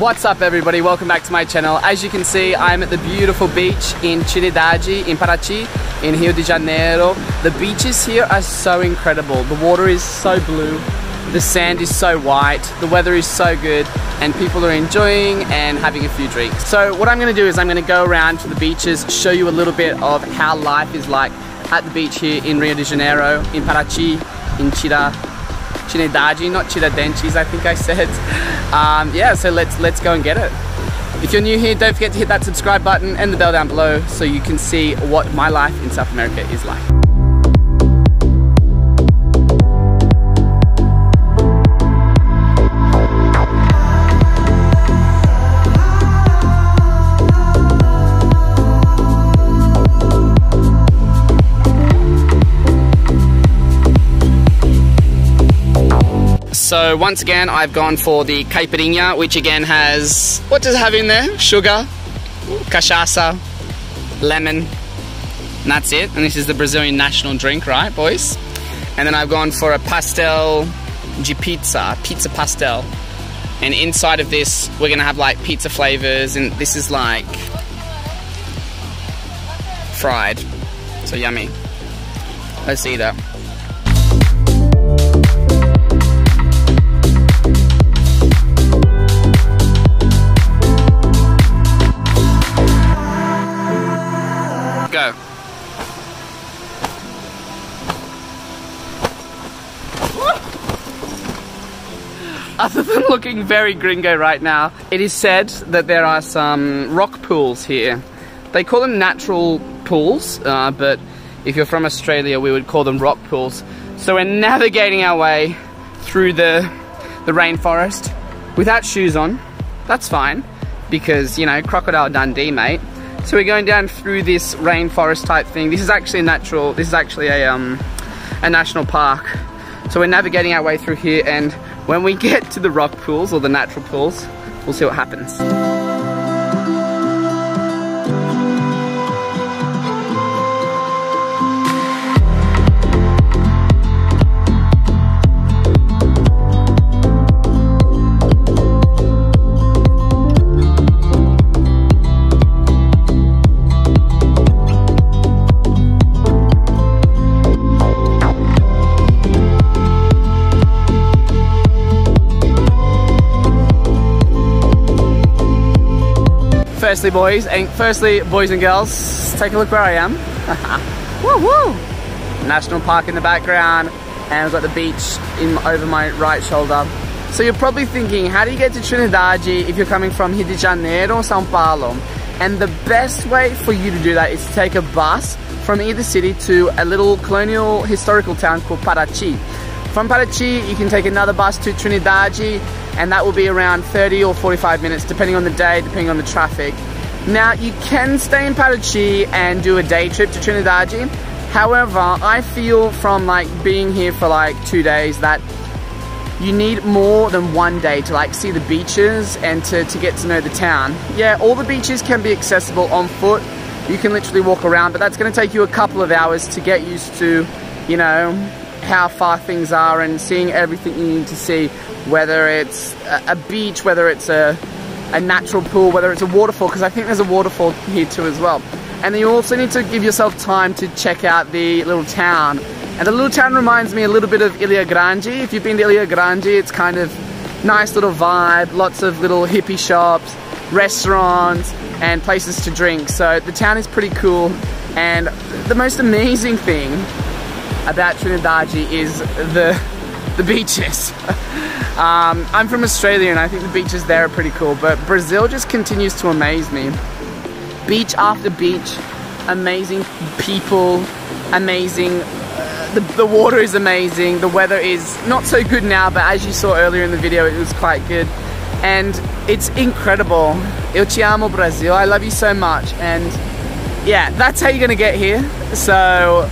What's up everybody, welcome back to my channel. As you can see, I'm at the beautiful beach in Trindade, in Paraty, in Rio de Janeiro. The beaches here are so incredible. The water is so blue, the sand is so white, the weather is so good, and people are enjoying and having a few drinks. So what I'm gonna do is I'm gonna go around to the beaches, show you a little bit of how life is like at the beach here in Rio de Janeiro, in Paraty, in Trindade, not Tiradentes, I think I said. Yeah, so let's go and get it. If you're new here, don't forget to hit that subscribe button and the bell down below so you can see what my life in South America is like. So once again, I've gone for the caipirinha, which again has, what does it have in there? Sugar, cachaça, lemon, and that's it. And this is the Brazilian national drink, right boys? And then I've gone for a pastel de pizza, pizza pastel. And inside of this, we're gonna have like pizza flavors, and this is like fried, so yummy. Let's eat that. Go. Other than looking very gringo right now, it is said that there are some rock pools here. They call them natural pools, but if you're from Australia, we would call them rock pools. So we're navigating our way through the rainforest without shoes on. That's fine, because, you know, Crocodile Dundee, mate. So we're going down through this rainforest type thing. This is actually natural, this is actually a national park. So we're navigating our way through here, and when we get to the rock pools or the natural pools, we'll see what happens. Firstly boys and girls, take a look where I am. Woo woo! National park in the background, and I've got the beach over my right shoulder. So you're probably thinking, how do you get to Trindade if you're coming from Rio de Janeiro or São Paulo? And the best way for you to do that is to take a bus from either city to a little colonial historical town called Paraty. From Paraty, you can take another bus to Trindade, and that will be around 30 or 45 minutes, depending on the day, depending on the traffic. Now, you can stay in Paraty and do a day trip to Trindade. However, I feel from like being here for like 2 days that you need more than one day to like see the beaches and to get to know the town. Yeah, all the beaches can be accessible on foot. You can literally walk around, but that's gonna take you a couple of hours to get used to, you know, how far things are and seeing everything you need to see, whether it's a beach, whether it's a natural pool, whether it's a waterfall, because I think there's a waterfall here too as well. And then you also need to give yourself time to check out the little town. And the little town reminds me a little bit of Ilha Grande. If you've been to Ilha Grande, it's kind of nice little vibe, lots of little hippie shops, restaurants, and places to drink. So the town is pretty cool, and the most amazing thing about Trindade is the beaches. I'm from Australia, and I think the beaches there are pretty cool, but Brazil just continues to amaze me. Beach after beach, amazing people, amazing, the water is amazing, the weather is not so good now, but as you saw earlier in the video, it was quite good, and it's incredible. Eu te amo, Brazil, I love you so much. And yeah, that's how you're gonna get here. So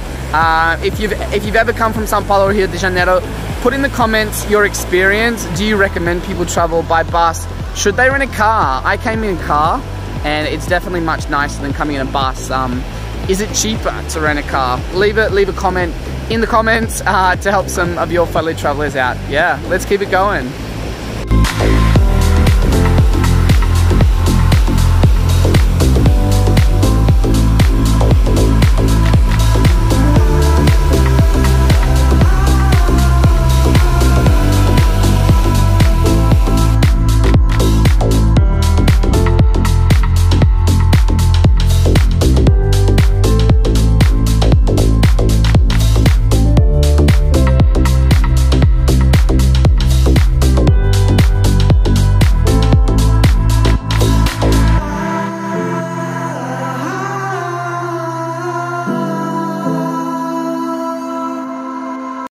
if you've ever come from São Paulo or Rio de Janeiro, put in the comments your experience. Do you recommend people travel by bus? Should they rent a car? I came in a car, and it's definitely much nicer than coming in a bus. Is it cheaper to rent a car? Leave a comment in the comments to help some of your fellow travelers out. Yeah, let's keep it going.